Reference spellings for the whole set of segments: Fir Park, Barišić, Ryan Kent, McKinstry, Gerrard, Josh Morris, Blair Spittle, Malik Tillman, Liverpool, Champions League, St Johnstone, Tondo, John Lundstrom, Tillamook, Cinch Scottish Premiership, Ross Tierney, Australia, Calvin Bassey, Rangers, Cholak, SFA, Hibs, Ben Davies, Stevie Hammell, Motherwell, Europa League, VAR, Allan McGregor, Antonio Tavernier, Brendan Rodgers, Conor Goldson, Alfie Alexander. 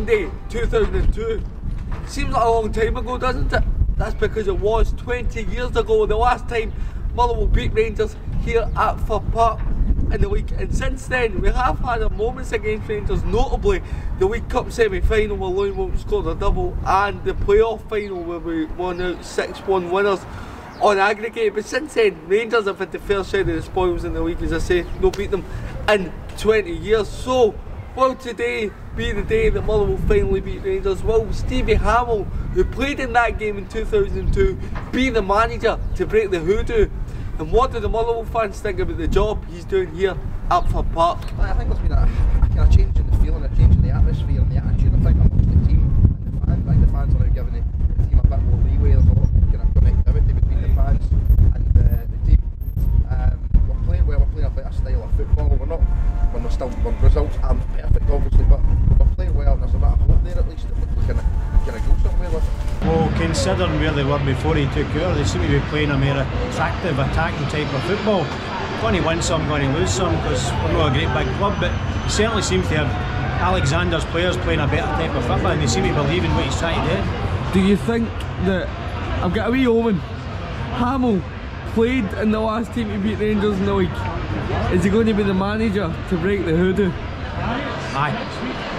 Election Day 2002. Seems like a long time ago, doesn't it? That's because it was 20 years ago, the last time Motherwell beat Rangers here at Fir Park in the league. And since then, we have had our moments against Rangers, notably the League Cup semi-final where Lewin Williams scored a double, and the playoff final where we won out 6-1 winners on aggregate. But since then, Rangers have had the fair share of the spoils in the league, as I say, no beat them in 20 years. So, will today be the day that Motherwell finally beat Rangers? Will Stevie Hammell, who played in that game in 2002, be the manager to break the hoodoo? And what do the Motherwell fans think about the job he's doing here at Fir Park? I think there's been a kind of change in the feeling, a change in the atmosphere and the attitude, I think, amongst the team and the fans. I think the fans are now giving the team a bit more leeway. There's a lot of kind of connectivity between the fans and the team. We're playing well, we're playing a better style of football. We're not, when we're still, when results aren't perfect, obviously, but we're playing well and there's a bit of hope there at least that we can go somewhere with it. Well, considering where they were before he took over, they seem to be playing a more attractive, attacking type of football. Going to win some, going to lose some, because we're not a great big club, but he certainly seems to have Alexander's players playing a better type of football, and they seem to believe in what he's trying to do. Do you think that, I've got a wee omen, Hammell played in the last team to beat Rangers in the league? Is he going to be the manager to break the hoodoo? Aye.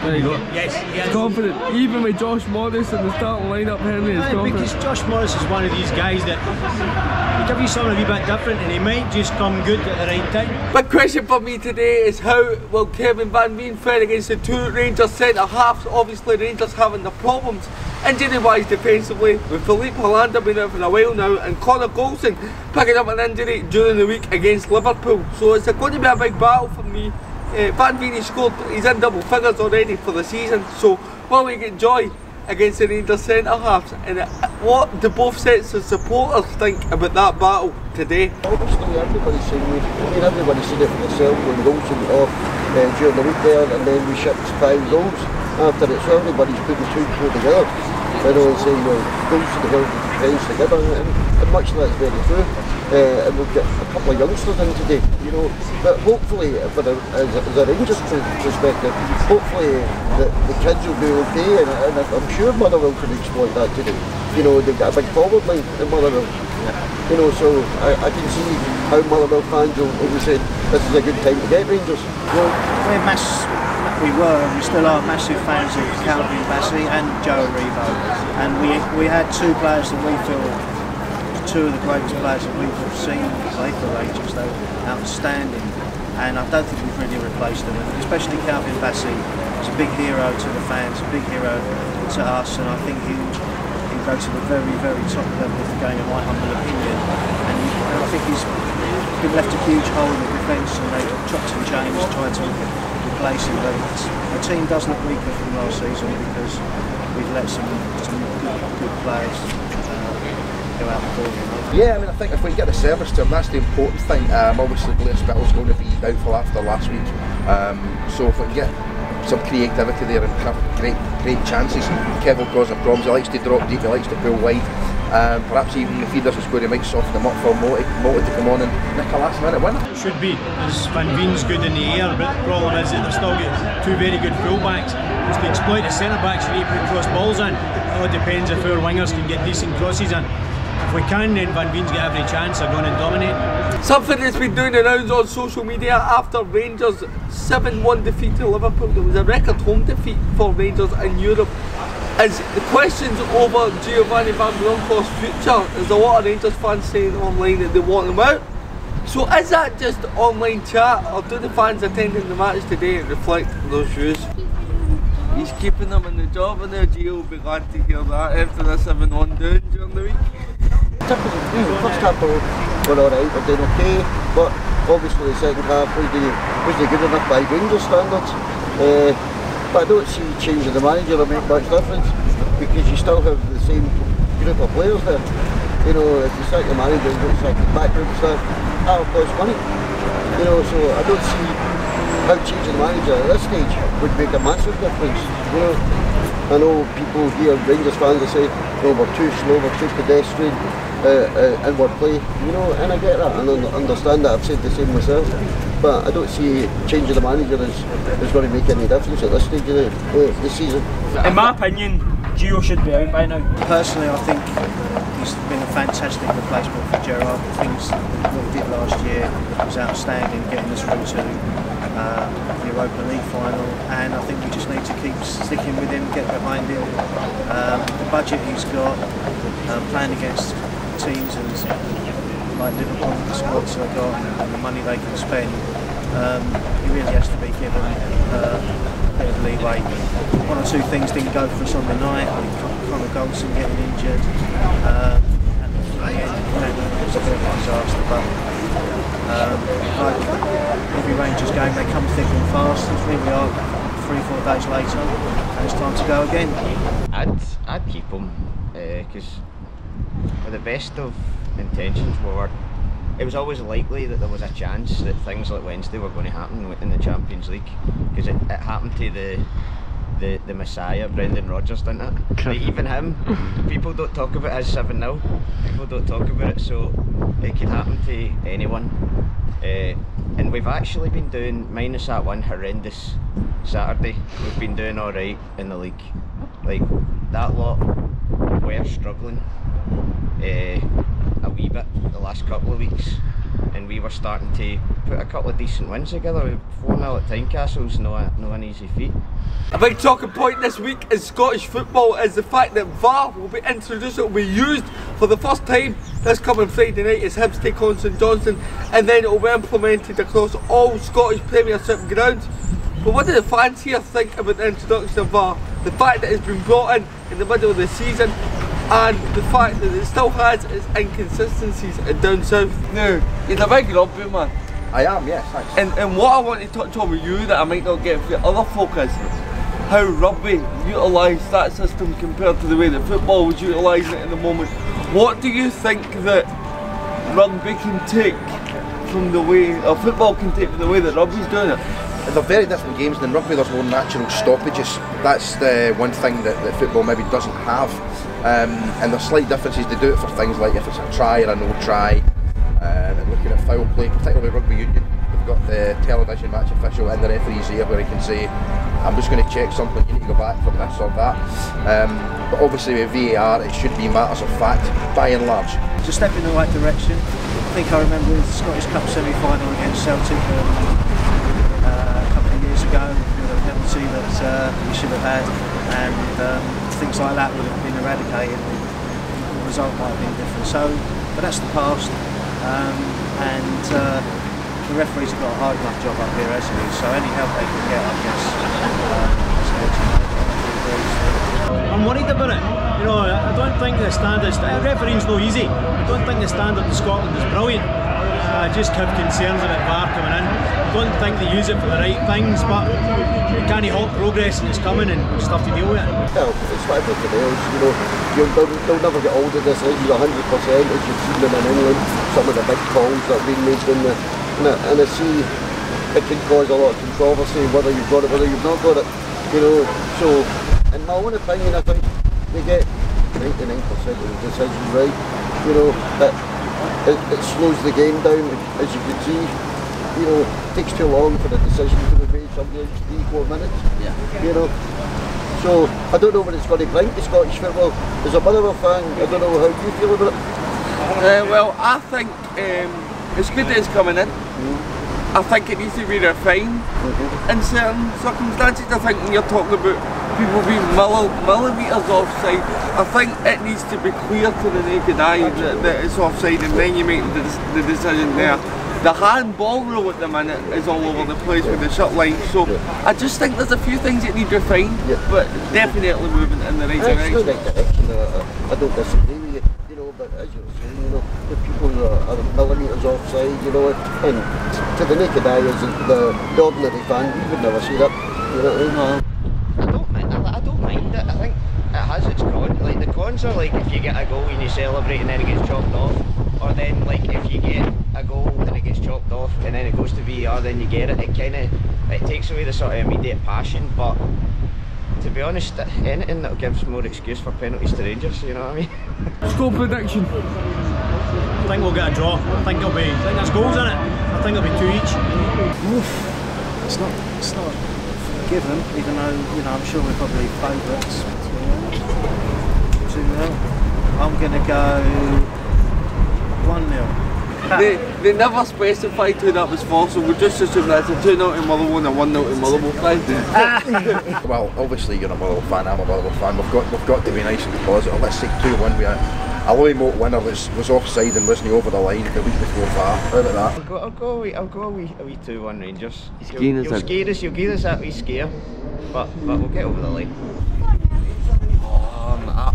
There you go. Yes, yes. He's confident. Even with Josh Morris in the starting lineup, Henry is confident. Because Josh Morris is one of these guys that he'll give you something a wee bit different and he might just come good at the right time. Big question for me today is how will Kevin Van Veen fare against the two Rangers centre halves? Obviously, Rangers having the problems injury-wise defensively, with Filip Helander been out for a while now and Conor Goldson picking up an injury during the week against Liverpool. So it's going to be a big battle for me. Van Veen scored, he's in double figures already for the season, so will we get joy against the Rangers centre-halves? And what do both sets of supporters think about that battle today? Obviously everybody's seen it, everybody's seen it for themselves when Goldson got off during the week there, and then we shipped 5 goals after it, so everybody's putting two and two together. They don't say, well, Goldson held the defence together, and much of that's very true. And we'll get a couple of youngsters in today, you know. But hopefully, for the, as a Rangers perspective, hopefully the kids will do okay, and I'm sure Motherwell can exploit that today. You know, they've got a big forward line in Motherwell. You know, so I can see how Motherwell fans will be saying, this is a good time to get Rangers. Well, we still are massive fans of Calvin Bassey and Joe Rebow. And we had two players that we feel, two of the greatest players that we've seen play for Rangers, though, outstanding, and I don't think we've really replaced them, and especially Calvin Bassey is a big hero to the fans, a big hero to us, and I think he'll go to the very, very top level of the game, in my humble opinion, and I think he's been left a huge hole in the defence, and they've chopped and changed, tried to replace him, but the team does look weaker from last season because we've let some good players. Yeah, I mean, I think if we get the service to him, that's the important thing. Obviously, Blair Spittle's going to be doubtful after last week. So if we can get some creativity there and have great chances, Kevin will cause some problems. He likes to drop deep, he likes to pull wide. Perhaps even if he doesn't score, he might soften him up for Moti to come on and nick a last-minute winner. It should be, as Van Veen's good in the air, but the problem is that they've still got two very good full-backs. To exploit the centre-backs, you need to put cross balls in. It all depends if our wingers can get decent crosses in. If we can, then Van Veen's got every chance of going and dominate. Something that's been doing the rounds on social media after Rangers' 7-1 defeat to Liverpool, it was a record home defeat for Rangers in Europe, is the questions over Giovanni van Bronckhorst's future. There's a lot of Rangers fans saying online that they want him out. So is that just online chat, or do the fans attending the match today reflect those views? He's keeping them in the job, and Gio will be glad to hear that after the 7-1 down during the week. First half we're alright, we're doing okay, but obviously the second half was good enough by Rangers standards. But I don't see changing the manager will make much difference, because you still have the same group of players there. You know, if you sack the manager and don't sack the backroom stuff, that'll cost money. You know, so I don't see how changing the manager at this stage would make a massive difference. You know, I know people here, Rangers fans, they say, no, we're too slow, we're too pedestrian. inward play, you know, and I get that and I understand that. I've said the same myself, but I don't see changing the manager is going to make any difference at this stage of the season. In my opinion, Gio should be out by now. Personally, I think he's been a fantastic replacement for Gerrard. The things that he did last year was outstanding, getting us through to the Europa League final, and I think we just need to keep sticking with him, get behind him. The budget he's got, playing against teams and like Liverpool, the squads they've got and the money they can spend, he really has to be given a bit of leeway. One or two things didn't go for us on the night, Conor Goldson getting injured, and it was a bit of a disaster, but like every Rangers game they come thick and fast, and here we are 3-4 days later and it's time to go again. I'd keep him because with the best of intentions, it was always likely that there was a chance that things like Wednesday were going to happen in the Champions League, because it happened to the Messiah, Brendan Rodgers, didn't it? Like, even him, people don't talk about his 7-0, people don't talk about it, so it could happen to anyone. And we've actually been doing, minus that one horrendous Saturday, we've been doing alright in the league. Like, that lot were struggling a wee bit the last couple of weeks, and we were starting to put a couple of decent wins together. 4-0 at Tynecastle's no an easy feat. A big talking point this week in Scottish football is the fact that VAR will be introduced, it will be used for the first time this coming Friday night as Hibs take on St Johnstone, and then it will be implemented across all Scottish Premiership grounds. But what do the fans here think about the introduction of VAR? The fact that it's been brought in the middle of the season, and the fact that it still has its inconsistencies down south. Now, you're a big rugby man. I am, yes. Thanks. And what I want to touch on with you that I might not get for the other folk is how rugby utilised that system compared to the way that football was utilising it at the moment. What do you think that rugby can take from the way, or football can take from the way that rugby's doing it? They're very different games, and in rugby there's no natural stoppages. That's the one thing that football maybe doesn't have. And there's slight differences. They do it for things like if it's a try or a no try, and looking at foul play, particularly rugby union. They've got the television match official in the referee's ear where he can say, I'm just going to check something, you need to go back for this or that. But obviously with VAR it should be matters of fact, by and large. It's a step in the right direction. I think I remember the Scottish Cup semi-final against Celtic go with a penalty that we should have had, and things like that would have been eradicated and the result might have been different. So, but that's the past, and the referees have got a hard enough job up here as it is, so any help they can get, I guess. I'm worried about it. You know, I don't think the standard, refereeing's no easy. I don't think the standard in Scotland is brilliant. I just have concerns about VAR coming in. I don't think they use it for the right things, but we can't halt progress and it's coming and we've stuff to deal with it. Well, it's like everything else, you know, you'll never get old at this age, you're 100%, as you've seen them in England, some of the big calls that have been made in the... And I see it can cause a lot of controversy, whether you've got it, whether you've not got it, you know. So, in my own opinion, I think they get 99% of the decisions right, you know. But It slows the game down, as you can see. You know, it takes too long for the decision to be made, sometimes 3-4 minutes. Yeah. You know, so I don't know what it's going to bring to Scottish football. As a Motherwell fan, I don't know how you feel about it. Well, I think it's good that it's coming in. Mm-hmm. I think it needs to be refined in certain circumstances. I think when you're talking about people being millimetres offside, I think it needs to be clear to the naked eye that it's offside, and then you make the decision there. The handball rule at the minute is all over the place with the shut line, so I just think there's a few things that need refined, but definitely moving in the right direction. It's the right direction, I don't disagree with you, you know, but as you're saying, you know, the people are millimetres offside, you know, and to the naked eye, as the ordinary fan, you would never see that, you know what I mean? Are like if you get a goal and you celebrate and then it gets chopped off, or then like if you get a goal and it gets chopped off and then it goes to VAR, then you get it. It kind of takes away the sort of immediate passion, but to be honest, anything that gives more excuse for penalties to Rangers, you know what I mean? Score prediction. I think we'll get a draw. I think that's goals in it. I think it'll be 2 each. Oof. It's not given, even though, you know, I'm sure we're probably favourites. 2-0. I'm gonna go 1-0. They never specified who that was for, so we'll just assume that's a 2-0 to Motherwell and a 1-0 to Motherwell fan. Well, obviously you're a Motherwell fan, I'm a Motherwell fan. We've got to be nice and positive. Let's say 2-1 with a low emote winner that was offside and wasn't over the line the week before that. How about that? I'll go a wee 2-1 Rangers. You'll scare us, you'll give us that wee scare, but we'll get over the line.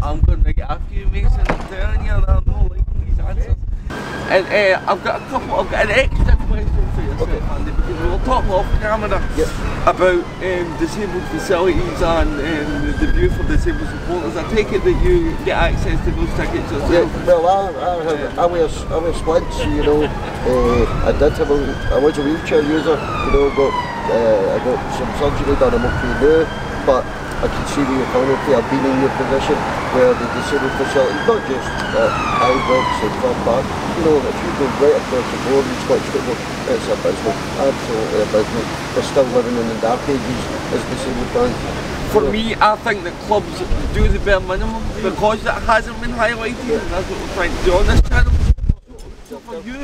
I'm going to get a few mates and I'm telling you that I'm not liking these answers. And I've got an extra question for yourself, okay, Andy, because we were talking off camera, yep, about disabled facilities and the view for disabled supporters. I take it that you get access to those tickets yourself? Yeah, well, I wear splints, you know. I was a wheelchair user, you know, I got some surgery done, I'm okay now, but I can see the economy. I've been in your position where the disabled facilities, not just Ibrox and Fir Park, you know, if you go right across the board in Scottish football, it's abysmal, absolutely abysmal. We're still living in the dark ages as disabled fans. For me, I think that clubs do the bare minimum because that hasn't been highlighted, and that's what we're trying to do on this channel. So for you,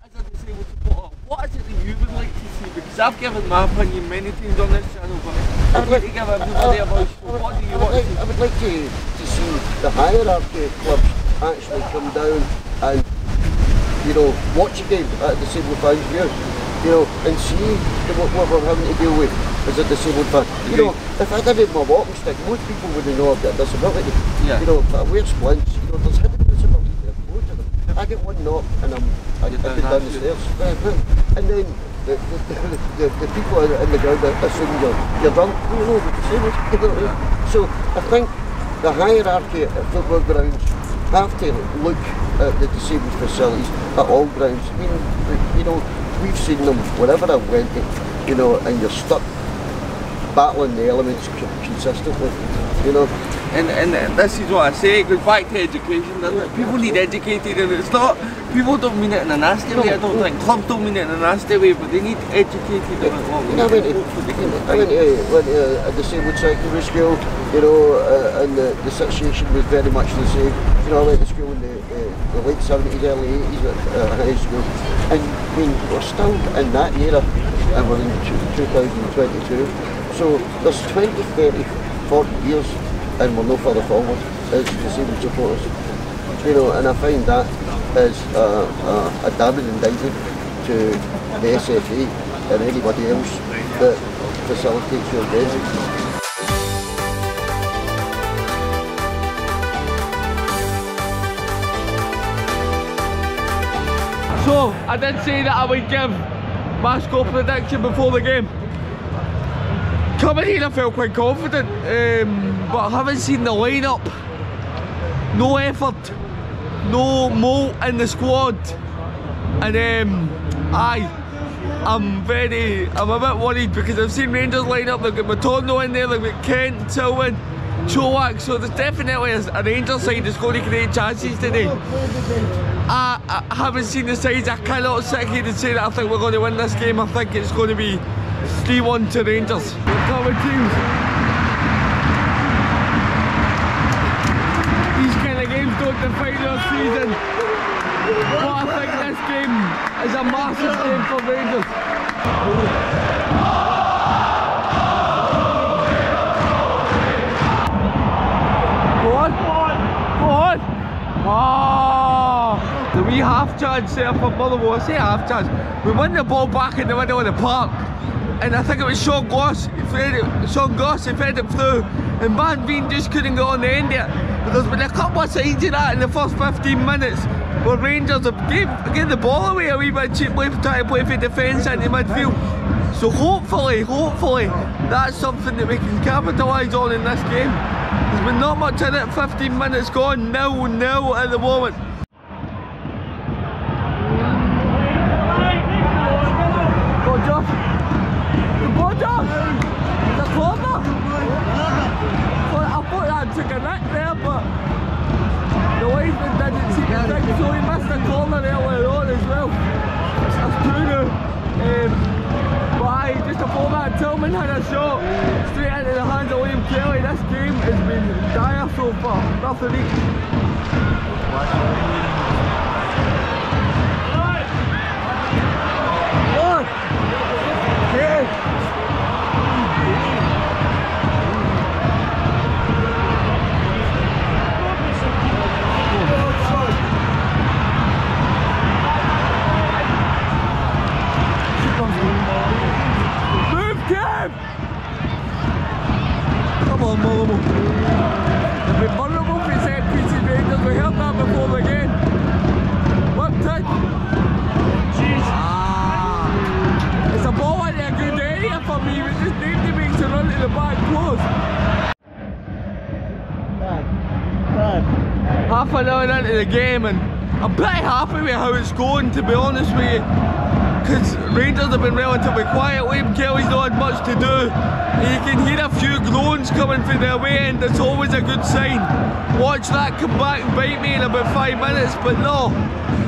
as a disabled supporter, what is it that you would like to see? Because I've given my opinion many times on this channel, but I would like to see the hierarchy of clubs actually come down and, you know, watch a game at a disabled fan's view, you know, and see what we're having to deal with as a disabled fan. You know, if I didn't have my walking stick, most people wouldn't know I've got a disability. Yeah. You know, if I wear splints, you know, there's hidden disabilities there, loads of them. I get one knock and I get down the stairs. And then the people in the ground assume you're drunk. No, yeah. So I think the hierarchy of football grounds have to look at the disabled facilities at all grounds. I mean, you know, we've seen them wherever I've went, you know, and you're stuck battling the elements consistently, you know. And this is what I say, it goes back to education, doesn't it? People need educated, and it's not, people don't mean it in a nasty way, I don't think, clubs don't mean it in a nasty way, but they need educated about what we I went to a disabled secondary school, you know, and the situation was very much the same. You know, I went to school in the late 70s, early 80s at high school, and I mean, we're still in that era, and we're in 2022, so there's 20, 30, 40 years and we're no further forward as disabled supporters, you know, and I find that is a damning indictment to the SFA and anybody else that facilitates your game. So, I did say that I would give my score prediction before the game. Coming in, I felt quite confident, but having seen the lineup, no effort, no mould in the squad, and I'm a bit worried because I've seen Rangers lineup. They've got Tondo in there, they've got Kent, Tillman, Cholak, so there's definitely a Rangers side that's going to create chances today. I haven't seen the sides. I cannot sit here and say that I think we're going to win this game. I think it's going to be 3-1 to Rangers. These kind of games don't define our season, but I think this game is a massive game for Rangers. Go on! Ah! The wee half chance there for Motherwell. I say half chance. We won the ball back in the middle of the park, and I think it was Sean Goss, he fed it through, and Van Veen just couldn't get on the end there. But there's been a couple of sides of that in the first 15 minutes where Rangers have gave the ball away a wee bit cheaply, trying to play for defence into midfield. So hopefully that's something that we can capitalise on in this game. There's been not much in it, 15 minutes gone, 0-0 at the moment. Took a nut there, but the wife didn't see the thing, so he missed off the corner earlier on as well. That's Bruno. But aye, just a fullback. Tillman had a shot straight into the hands of Liam Kelly. This game has been dire so far. Nothing each. Oh! Yeah! Come on, Mullible. They've been vulnerable for set pieces, Rangers. We heard that before the game. One touch. Ah, it's a ball in a good area for me. We just need to make a run to the back post. Half an hour into the game, and I'm pretty happy with how it's going, to be honest with you. Because Rangers have been relatively quiet. Liam Kelly's not had much to do. You can hear a few groans coming from their away end. That's always a good sign. Watch that come back and bite me in about 5 minutes, but no.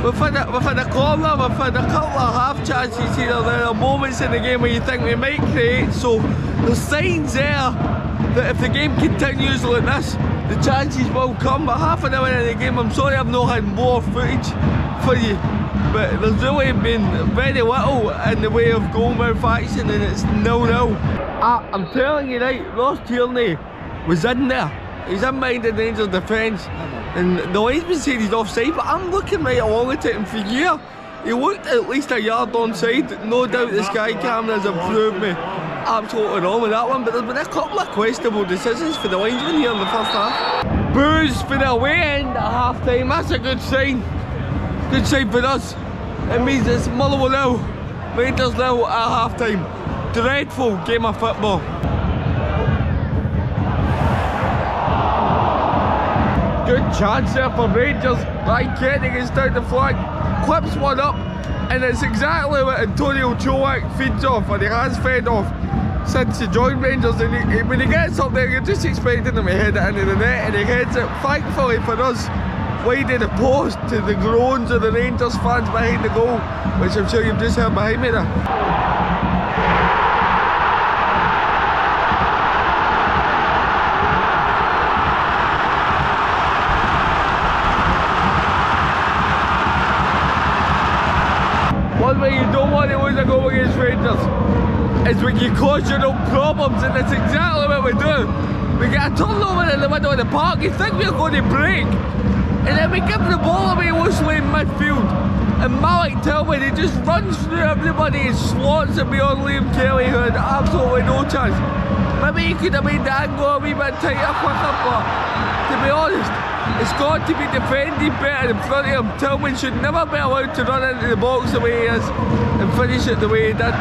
Within a corner, within a couple of half chances here, there are moments in the game where you think we might create. So there's signs there that if the game continues like this, the chances will come. But half an hour into the game, I'm sorry I've not had more footage for you. But there's really been very little in the way of goal-mouth action, and it's 0-0. I'm telling you, right, Ross Tierney was in there. He's in mind in Rangers' defence, and the linesman said he's offside, but I'm looking right along at it, and for a year, he looked at least a yard onside. No doubt the Sky cameras improved me absolutely wrong with that one, but there's been a couple of questionable decisions for the linesman here in the first half. Boos for the away end at half-time, that's a good sign. Good side for us. It means it's Motherwell now, Rangers now at half time. Dreadful game of football. Good chance there for Rangers. Ryan Kent gets down the flank, clips one up, and it's exactly what Antonio Tavernier feeds off, and he has fed off since he joined Rangers. And when he gets up there, you're just expecting him to head it into the net, and he heads it, thankfully for us, wide of the post, to the groans of the Rangers fans behind the goal, which I'm sure you've just heard behind me there. One way you don't want to lose a goal against Rangers is when you cause your own problems, and that's exactly what we do. We get a turnover in the middle of the park, you think we're going to break, and then we give the ball away loosely in midfield, and Malik Tillman, he just runs through everybody and slots it beyond Liam Kelly, who had absolutely no chance. Maybe he could have made the angle a wee bit tighter, quicker, but to be honest, it's got to be defended better in front of him. Tillman should never be allowed to run into the box the way he is and finish it the way he did.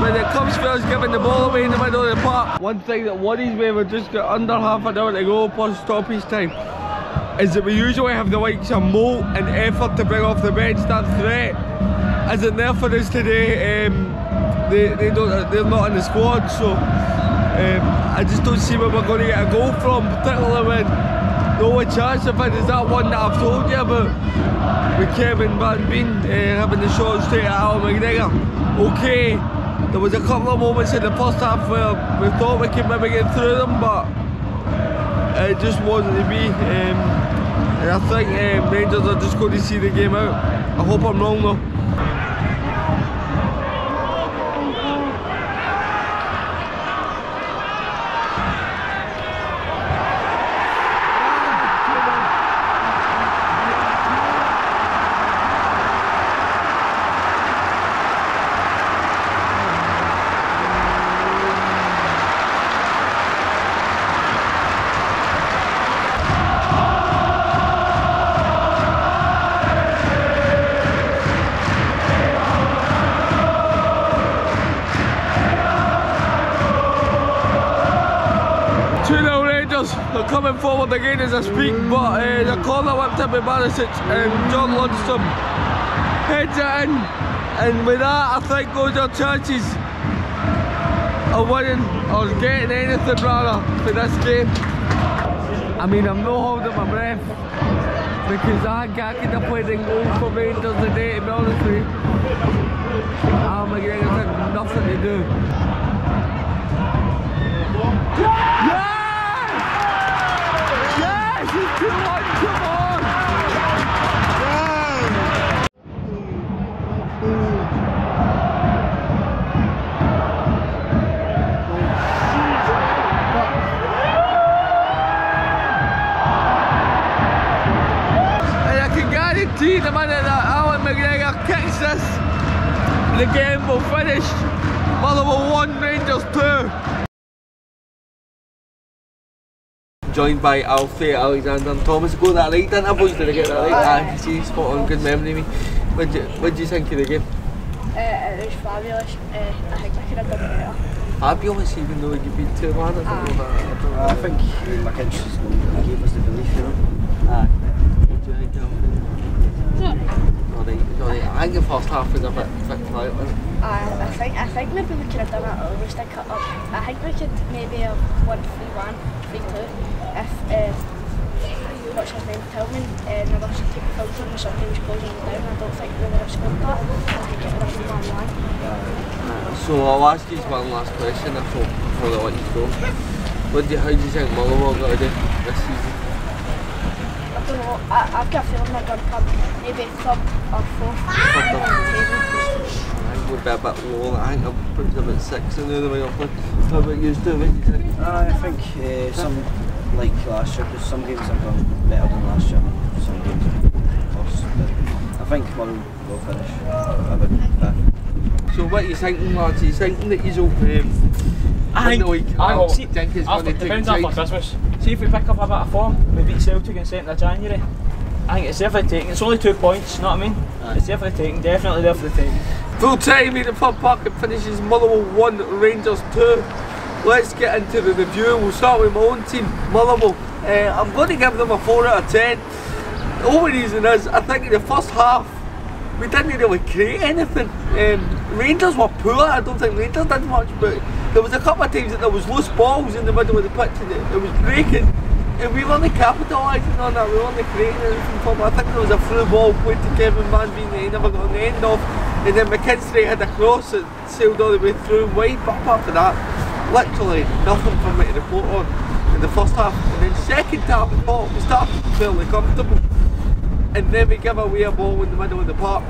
When it comes for us giving the ball away in the middle of the park, one thing that worries me, we've just got under half an hour to go plus stoppage time, is that we usually have the likes of Moult and effort to bring off the bench. That threat isn't there for us today. They're not in the squad, so I just don't see where we're going to get a goal from, particularly when the only chance of it is that one that I've told you about with Kevin Van Veen having the shot straight at Allan McGregor. Okay, there was a couple of moments in the first half where we thought we could maybe get through them, but it just wasn't to be, and I think Rangers are just going to see the game out. I hope I'm wrong though. Coming forward again as I speak, but the corner whipped up by Barišić, and John Lundstrom heads it in, and with that I think those are chances of winning or getting anything rather for this game. I mean, I'm not holding my breath. because I could have played in goal for Rangers today, to be honest with you. Allan McGregor had nothing to do. Yes! Yes! It's 2-1, come on! See, the minute that Allan McGregor kicks this, the game will finish. Motherwell 1, Rangers 2. Joined by Alfie, Alexander and Thomas. Go that right, didn't I, boys? Did I get that right? Ah, see, spot on, good memory me. What do you think of the game? It was fabulous. I think I could have done better. Fabulous, even though you beat 2-1. I think McKinstry's goal gave us the belief, you know. Do you think I think the first half was a bit quiet. I think maybe we could have done it earlier, stick it up. I think we could maybe have won 3-1, 3-2 if what's his name, Tillman, never took a filter and something was closing it down. I don't think we would have scored that. I think it would have been 1-1. So I'll ask you one last question before I let you go. How do you think Motherwell got to do this season? I don't know, I've got a feeling they're going to come maybe third or fourth. I think we'll be a bit low, I think I'll put them at 6 in the way up there. How about you, Stevie? I think some, like last year, because some games have gone better than last year, some games have gone worse, but I think one will finish about that. So what are you thinking, lads? Are you thinking that he's depends on Christmas. See if we pick up a bit of form, we beat Celtic on 2nd of January. I think it's definitely taken, it's only 2 points, you know what I mean? Right. It's definitely taken, definitely there for the taking. Full time at the Fir Park, it finishes Motherwell 1, Rangers 2. Let's get into the review, we'll start with my own team, Motherwell. I'm going to give them a 4 out of 10. The only reason is, I think in the first half, we didn't really create anything. Rangers were poor, I don't think Rangers did much, but there was a couple of times that there was loose balls in the middle of the pitch and it was breaking, and we weren't capitalising on that, we weren't creating anything from it. I think there was a through ball played to Kevin Van Veen that he never got on the end of, and then McKinstry had a cross that sailed all the way through wide, but apart from that, literally nothing for me to report on in the first half. And then second half, we started fairly comfortable, and then we give away a ball in the middle of the park,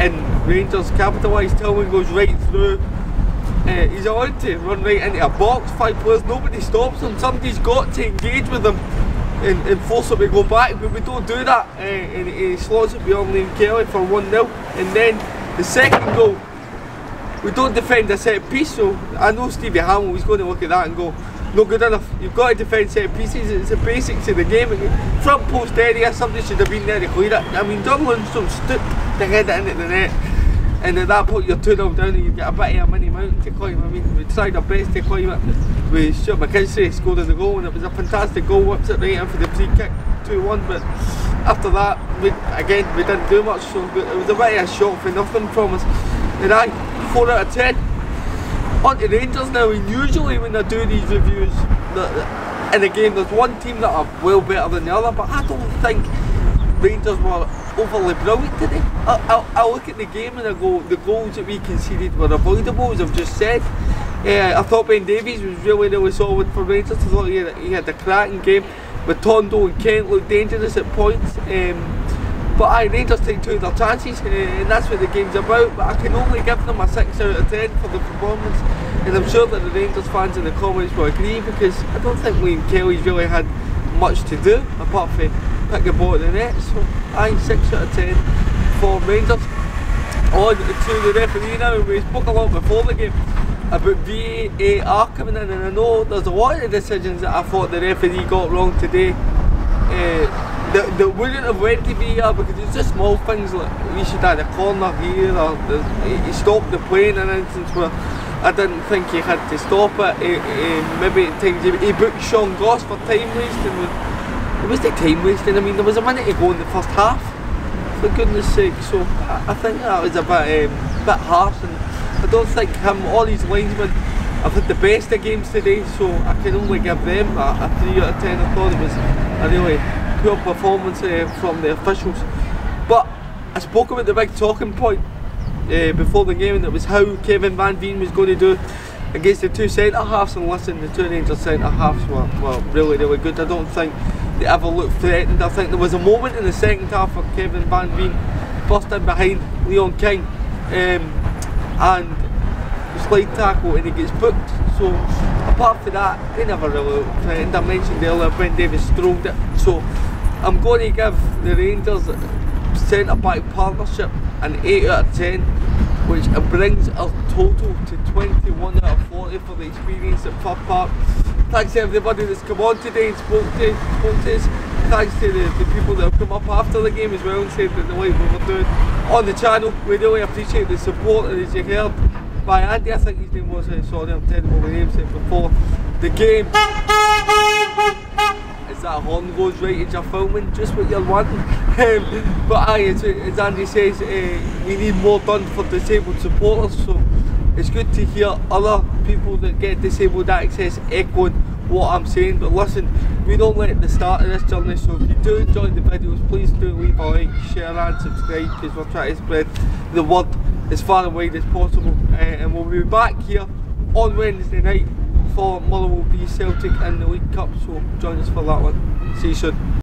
and Rangers capitalised. Tillman goes right through. He's allowed to run right into a box, 5 players, nobody stops him, somebody's got to engage with him and force him to go back, but we don't do that, and he slots it beyond Liam Kelly for 1-0, and then the second goal, we don't defend a set-piece, so I know Stevie Hammell was going to look at that and go, no good enough, you've got to defend set-pieces, it's the basics of the game, and front post area, somebody should have been there to clear it. I mean, John Lundstrom stooped to head it into the net. And at that point you're 2-0 down and you get a bit of a mini mountain to climb. I mean, we tried our best to climb it. We shot McKinstry, scored in the goal, and it was a fantastic goal, whipped it right in for the free kick, 2-1, but after that, we didn't do much, so it was a bit of a shock for nothing from us. And 4 out of 10. On to Rangers now, and usually when I do these reviews in a game, there's one team that are well better than the other, but I don't think Rangers were overly brilliant today. I look at the game and I go, the goals that we conceded were avoidable, as I've just said. I thought Ben Davies was really solid for Rangers. I thought he had a cracking game, but Tondo and Kent looked dangerous at points. But Rangers take 2 of their chances, and that's what the game's about. But I can only give them a 6 out of 10 for the performance, and I'm sure that the Rangers fans in the comments will agree, because I don't think Liam Kelly's really had much to do apart from pick the ball at the net. So 6 out of 10 for Rangers. On to the referee now, and we spoke a lot before the game about VAR coming in, and I know there's a lot of decisions that I thought the referee got wrong today that wouldn't have went to VAR, because it's just small things like we should have had a corner here, or he stopped the play in an instance where I didn't think he had to stop it. Maybe at times he booked Sean Goss for time wasting. It was the time wasting. I mean, there was a minute to go in the first half, for goodness sake, so I think that was a bit harsh, and I don't think him or his linesmen have had the best of games today, so I can only give them a 3 out of 10. I thought it was a really poor performance from the officials. But I spoke about the big talking point before the game, and it was how Kevin Van Veen was going to do against the two centre-halves, and listen, the two Rangers centre-halves were really good. I don't think they ever looked threatened. I think there was a moment in the second half where Kevin Van Veen burst in behind Leon King and slide tackle, and he gets booked. So apart from that, they never really looked threatened. I mentioned earlier Ben Davies strolled it, so I'm going to give the Rangers centre-back partnership an 8 out of 10, which brings our total to 21 out of 40 for the experience at Fir Park. Thanks to everybody that's come on today and spoke to us. Thanks to the people that have come up after the game as well and said that they like what we're doing on the channel. We really appreciate the support, and as you heard by Andy, I think his name was, sorry I'm terrible with names, before the game. As that horn goes right as you're filming, just what you're wanting. But aye, as Andy says, we need more done for disabled supporters, so it's good to hear other people that get disabled access echoing what I'm saying. But listen, we don't let the start of this journey, so if you do enjoy the videos, please do leave a like, share and subscribe, because we're trying to spread the word as far and wide as possible. And we'll be back here on Wednesday night for Motherwell v Celtic in the League Cup, so join us for that one. See you soon.